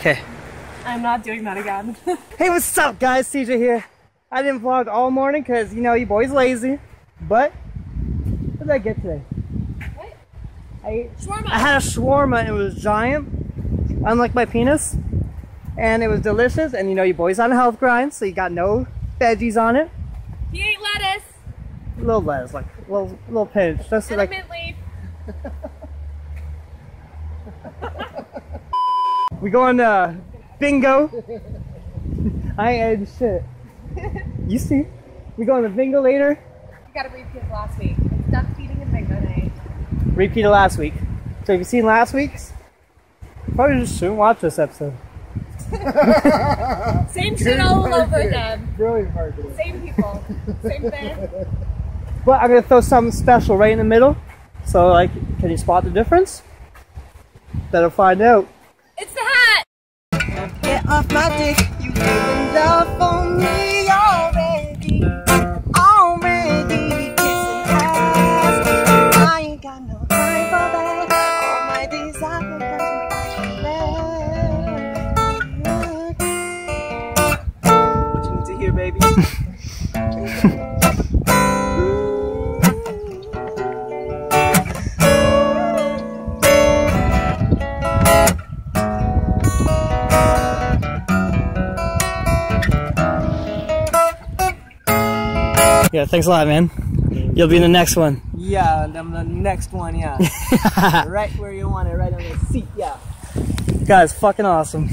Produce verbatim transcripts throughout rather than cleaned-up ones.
Okay. I'm not doing that again. Hey, what's up, guys? C J here. I didn't vlog all morning because, you know, you boys lazy. But, what did I get today? What? I ate shawarma. I had a shawarma and it was giant, unlike my penis. And it was delicious. And, you know, you boys on a health grind, so you got no veggies on it. He ate lettuce. A little lettuce, like a little, little pinch. Just and like, a mint leaf. We going to uh, bingo. I ain't shit. You see, we going to bingo later. You gotta repeat last week. It's duck feeding and bingo night. Repeat it last week. So if you've seen last week's, you probably just shouldn't watch this episode. Same shit all over again. Brilliant marketing. Same people. Same thing. But I'm gonna throw something special right in the middle. So like, can you spot the difference? Better find out. It's the hat! Get off my dick, you ain't love on me already. Already kissing ass. I ain't got no time for that. All my desire left. What you need to hear, baby? Yeah, thanks a lot, man. You'll be in the next one. Yeah, and I'm the next one, yeah. Right where you want it, right on the seat, yeah. Guys, fucking awesome.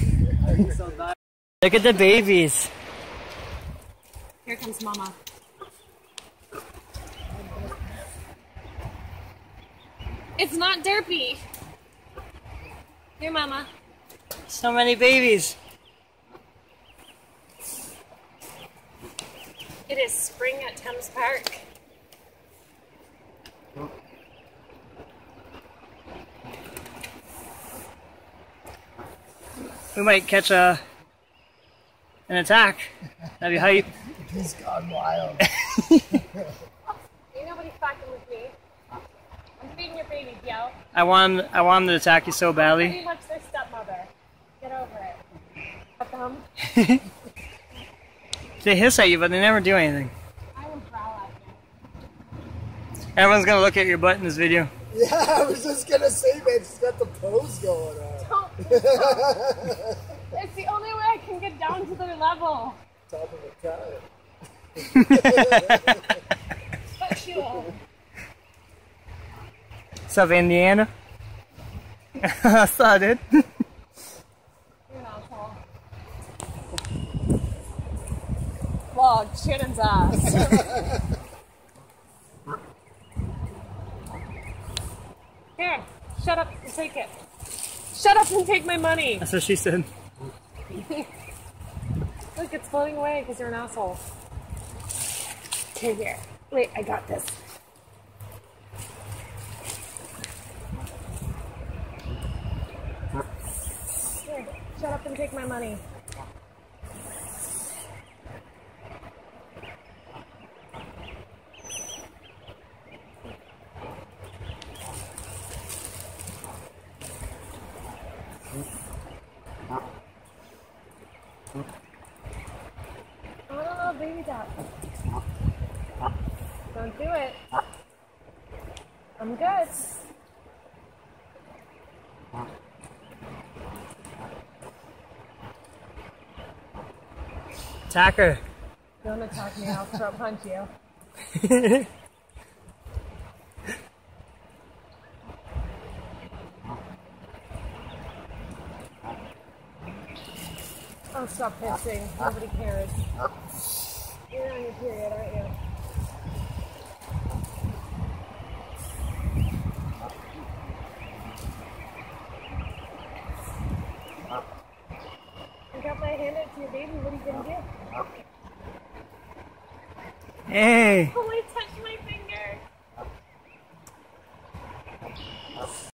Look at the babies. Here comes Mama. It's not derpy. Here, Mama. So many babies. It is spring at Thames Park. Oh. We might catch a an attack. That'd be hype. He's gone wild. Ain't nobody fucking with me. I'm feeding your babies, yo. I want him, I want him to attack you so badly. I'm pretty much their stepmother. Get over it. Fuck them. They hiss at you, but they never do anything. I will growl at you. Everyone's gonna look at your butt in this video. Yeah, I was just gonna say, man, she's got the pose going on. Don't. It's the only way I can get down to their level. Top of the car. Fuck you all. What's up, Indiana? What's up, dude? Vlog Shannon's ass. Here, shut up and take it. Shut up and take my money. That's what she said. Look, it's floating away because you're an asshole. Okay, here. Wait, I got this. Here, shut up and take my money. Oh, baby duck. Don't do it. I'm good. Attack her. Don't attack me, I'll throw punch you. Oh, stop pissing. Nobody cares. You're on your period, aren't you? I got my hand out to your baby. What are you going to do? Hey! Oh,